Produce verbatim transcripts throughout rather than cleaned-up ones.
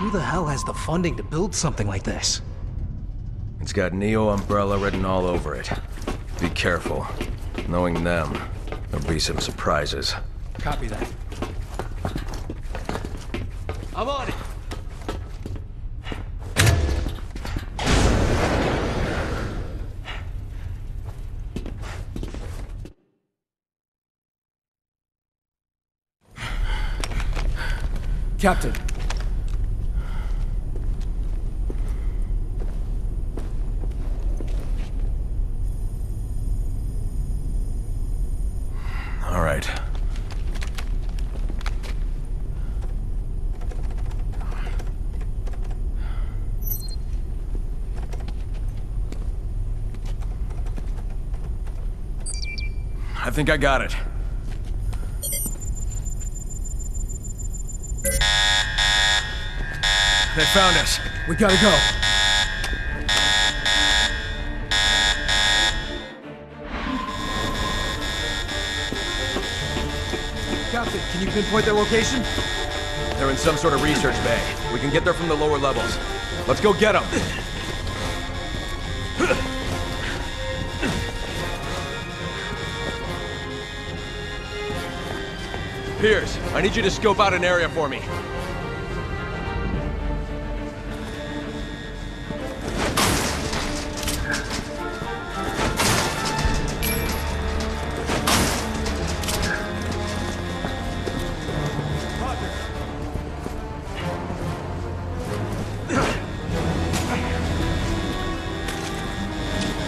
Who the hell has the funding to build something like this? It's got Neo Umbrella written all over it. Be careful. Knowing them, there'll be some surprises. Copy that. I'm on it! Captain. All right. I think I got it. They found us. We gotta go. Captain, can you pinpoint their location? They're in some sort of research bay. We can get there from the lower levels. Let's go get them. Piers, I need you to scope out an area for me.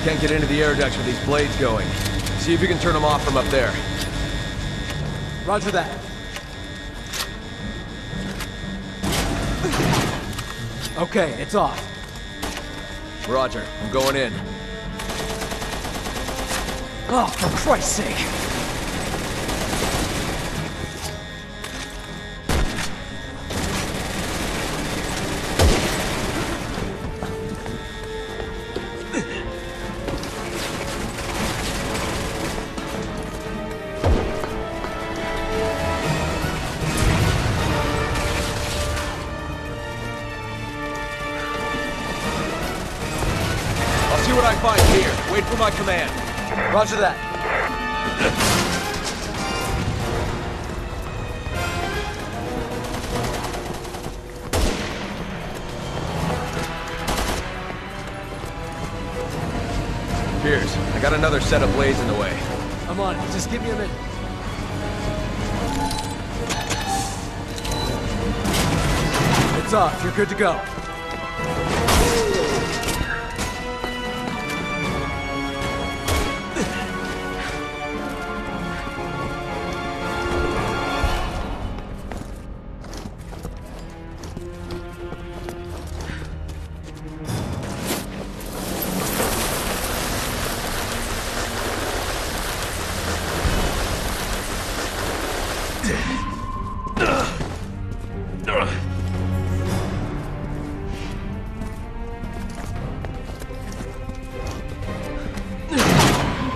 Can't get into the air ducts with these blades going. See if you can turn them off from up there. Roger that. Okay, it's off. Roger, I'm going in. Oh, for Christ's sake! I find here. Wait for my command. Roger that. Piers, I got another set of blades in the way. I'm on it. Just give me a minute. It's off. You're good to go.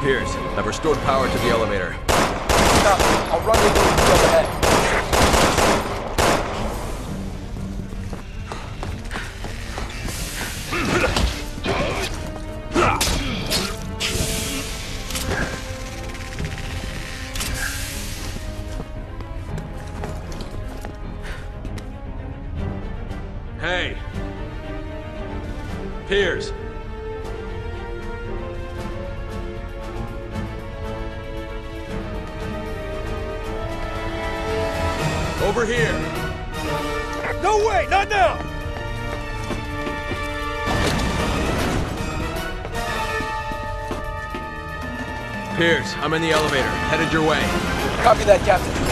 Piers, I've restored power to the elevator. Stop. I'll run with you to go ahead. Hey. Piers. Over here! No way! Not now! Piers, I'm in the elevator. Headed your way. Copy that, Captain.